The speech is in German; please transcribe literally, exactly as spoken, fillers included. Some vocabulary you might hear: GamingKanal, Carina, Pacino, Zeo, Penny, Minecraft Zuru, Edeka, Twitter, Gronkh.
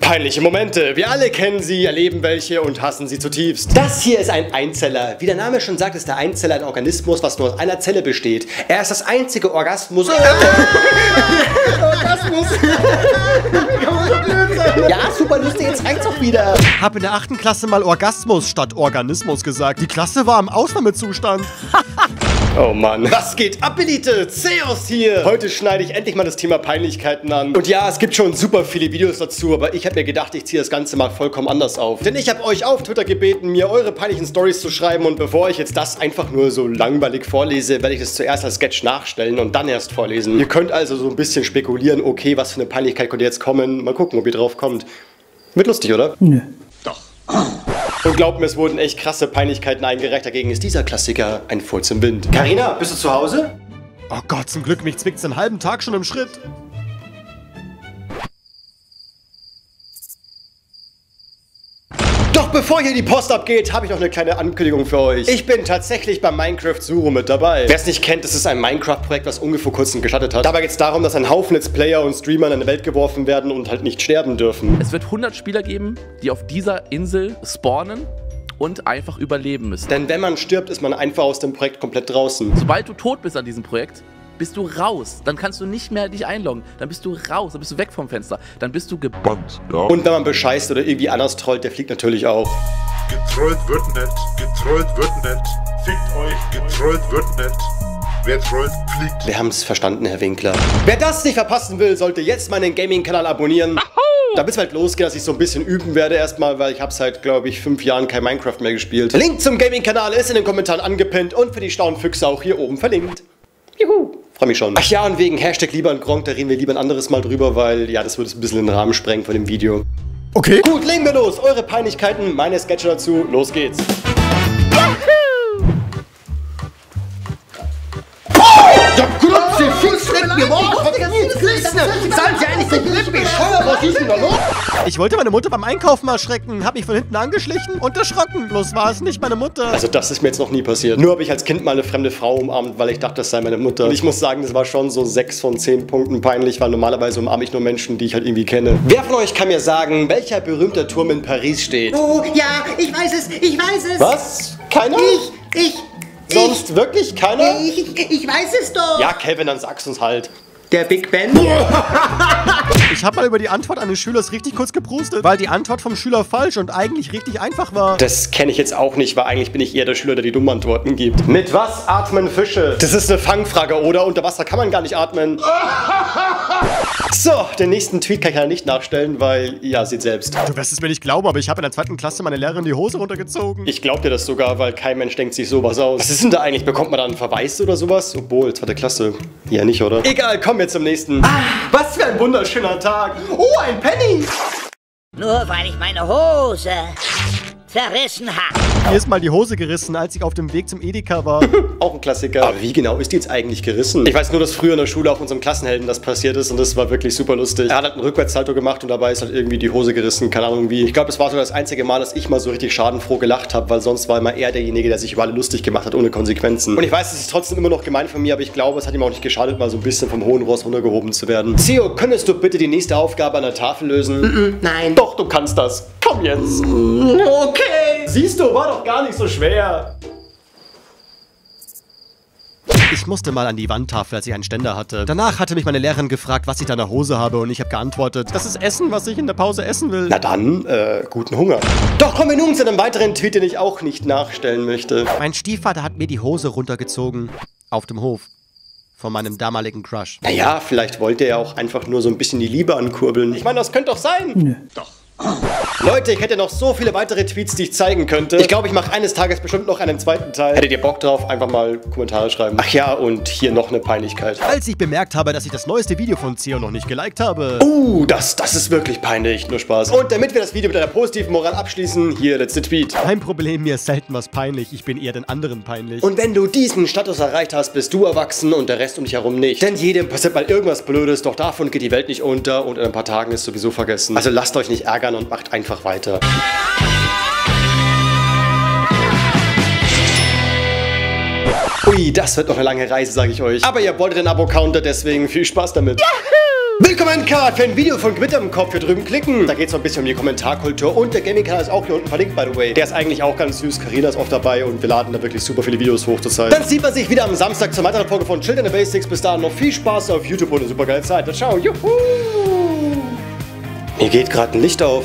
Peinliche Momente. Wir alle kennen sie, erleben welche und hassen sie zutiefst. Das hier ist ein Einzeller. Wie der Name schon sagt, ist der Einzeller ein Organismus, was nur aus einer Zelle besteht. Er ist das einzige Orgasmus... Orgasmus! Ja, super lustig, jetzt reicht's auch wieder. Hab in der achten Klasse mal Orgasmus statt Organismus gesagt. Die Klasse war im Ausnahmezustand. Oh Mann. Was geht ab, Elite? Zeos hier. Heute schneide ich endlich mal das Thema Peinlichkeiten an. Und ja, es gibt schon super viele Videos dazu, aber ich habe mir gedacht, ich ziehe das Ganze mal vollkommen anders auf. Denn ich habe euch auf Twitter gebeten, mir eure peinlichen Stories zu schreiben, und bevor ich jetzt das einfach nur so langweilig vorlese, werde ich es zuerst als Sketch nachstellen und dann erst vorlesen. Ihr könnt also so ein bisschen spekulieren, okay, was für eine Peinlichkeit könnte jetzt kommen. Mal gucken, ob ihr drauf kommt. Wird lustig, oder? Nö. Doch. Und glaubt mir, es wurden echt krasse Peinlichkeiten eingereicht. Dagegen ist dieser Klassiker ein Furz im Wind. Carina, bist du zu Hause? Oh Gott, zum Glück, mich zwickt's den halben Tag schon im Schritt. Doch bevor hier die Post abgeht, habe ich noch eine kleine Ankündigung für euch. Ich bin tatsächlich bei Minecraft Zuru mit dabei. Wer es nicht kennt, das ist ein Minecraft-Projekt, was ungefähr vor kurzem gestartet hat. Dabei geht es darum, dass ein Haufen Let's-Player und Streamer in eine Welt geworfen werden und halt nicht sterben dürfen. Es wird hundert Spieler geben, die auf dieser Insel spawnen und einfach überleben müssen. Denn wenn man stirbt, ist man einfach aus dem Projekt komplett draußen. Sobald du tot bist an diesem Projekt, bist du raus, dann kannst du nicht mehr dich einloggen, dann bist du raus, dann bist du weg vom Fenster, dann bist du gebannt. Ja. Und wenn man bescheißt oder irgendwie anders trollt, der fliegt natürlich auch. Getrollt wird nicht, getrollt wird nicht, fickt euch, getrollt wird nicht. Wer trollt, fliegt. Wir haben es verstanden, Herr Winkler. Wer das nicht verpassen will, sollte jetzt meinen Gaming-Kanal abonnieren. Aha! Damit es halt losgeht, dass ich so ein bisschen üben werde erstmal, weil ich habe seit, glaube ich, fünf Jahren kein Minecraft mehr gespielt. Link zum Gaming-Kanal ist in den Kommentaren angepinnt und für die Staunfüchse auch hier oben verlinkt. Juhu! Freu mich schon. Ach ja, und wegen Hashtag lieber und Gronkh, da reden wir lieber ein anderes Mal drüber, weil, ja, das würde es ein bisschen in den Rahmen sprengen von dem Video. Okay. Gut, legen wir los. Eure Peinlichkeiten, meine Sketche dazu. Los geht's. Ich wollte meine Mutter beim Einkaufen erschrecken, hab mich von hinten angeschlichen und erschrocken. Bloß war es nicht meine Mutter. Also das ist mir jetzt noch nie passiert. Nur habe ich als Kind mal eine fremde Frau umarmt, weil ich dachte, das sei meine Mutter. Und ich muss sagen, das war schon so sechs von zehn Punkten peinlich, weil normalerweise umarme ich nur Menschen, die ich halt irgendwie kenne. Wer von euch kann mir sagen, welcher berühmter Turm in Paris steht? Oh, ja, ich weiß es, ich weiß es. Was? Keiner? Ich, ich. Sonst ich, wirklich keiner? Ich, ich weiß es doch. Ja, Kevin, dann sag's uns halt. Der Big Ben? Ich habe mal über die Antwort eines Schülers richtig kurz geprustet, weil die Antwort vom Schüler falsch und eigentlich richtig einfach war. Das kenne ich jetzt auch nicht, weil eigentlich bin ich eher der Schüler, der die dummen Antworten gibt. Mit was atmen Fische? Das ist eine Fangfrage, oder? Unter Wasser kann man gar nicht atmen. So, den nächsten Tweet kann ich leider nicht nachstellen, weil, ja, seht selbst. Du wirst es mir nicht glauben, aber ich habe in der zweiten Klasse meine Lehrerin die Hose runtergezogen. Ich glaub dir das sogar, weil kein Mensch denkt sich sowas aus. Was ist denn da eigentlich? Bekommt man da einen Verweis oder sowas? Obwohl, zweite Klasse. Ja, nicht, oder? Egal, kommen wir zum nächsten. Ah, was für ein wunderschöner Tag. Oh, ein Penny. Nur weil ich meine Hose zerrissen habe. Mir ist mal die Hose gerissen, als ich auf dem Weg zum Edeka war. Auch ein Klassiker. Aber wie genau ist die jetzt eigentlich gerissen? Ich weiß nur, dass früher in der Schule auf unserem Klassenhelden das passiert ist und das war wirklich super lustig. Er hat halt einen Rückwärtssalto gemacht und dabei ist halt irgendwie die Hose gerissen, keine Ahnung wie. Ich glaube, das war so das einzige Mal, dass ich mal so richtig schadenfroh gelacht habe, weil sonst war immer er derjenige, der sich über alle lustig gemacht hat, ohne Konsequenzen. Und ich weiß, es ist trotzdem immer noch gemein von mir, aber ich glaube, es hat ihm auch nicht geschadet, mal so ein bisschen vom hohen Ross runtergehoben zu werden. Zeo, könntest du bitte die nächste Aufgabe an der Tafel lösen? Mm-mm, nein. Doch, du kannst das. Komm jetzt. Okay. Siehst du, war doch gar nicht so schwer. Ich musste mal an die Wandtafel, als ich einen Ständer hatte. Danach hatte mich meine Lehrerin gefragt, was ich da in der Hose habe und ich habe geantwortet, das ist Essen, was ich in der Pause essen will. Na dann, äh, guten Hunger. Doch kommen wir nun zu einem weiteren Tweet, den ich auch nicht nachstellen möchte. Mein Stiefvater hat mir die Hose runtergezogen. Auf dem Hof. Von meinem damaligen Crush. Naja, vielleicht wollte er auch einfach nur so ein bisschen die Liebe ankurbeln. Ich meine, das könnte doch sein. Nö. Doch. Leute, ich hätte noch so viele weitere Tweets, die ich zeigen könnte. Ich glaube, ich mache eines Tages bestimmt noch einen zweiten Teil. Hättet ihr Bock drauf, einfach mal Kommentare schreiben. Ach ja, und hier noch eine Peinlichkeit. Als ich bemerkt habe, dass ich das neueste Video von Zeo noch nicht geliked habe. Uh, das, das ist wirklich peinlich. Nur Spaß. Und damit wir das Video mit einer positiven Moral abschließen, hier letzte Tweet. Kein Problem, mir ist selten was peinlich. Ich bin eher den anderen peinlich. Und wenn du diesen Status erreicht hast, bist du erwachsen und der Rest um dich herum nicht. Denn jedem passiert mal irgendwas Blödes, doch davon geht die Welt nicht unter und in ein paar Tagen ist sowieso vergessen. Also lasst euch nicht ärgern und macht einfach weiter. Ui, das wird noch eine lange Reise, sage ich euch. Aber ihr wolltet den Abo-Counter, deswegen viel Spaß damit. Yahoo! Willkommen für ein Video von Gewitter im Kopf. Hier drüben klicken. Da geht es noch ein bisschen um die Kommentarkultur. Und der Gaming-Kanal ist auch hier unten verlinkt, by the way. Der ist eigentlich auch ganz süß. Carina ist oft dabei und wir laden da wirklich super viele Videos hoch zur Zeit. Dann sieht man sich wieder am Samstag zur weiteren Folge von Children the Basics. Bis dahin noch viel Spaß auf YouTube und eine super geile Zeit. Dann ciao. Juhu. Mir geht gerade ein Licht auf.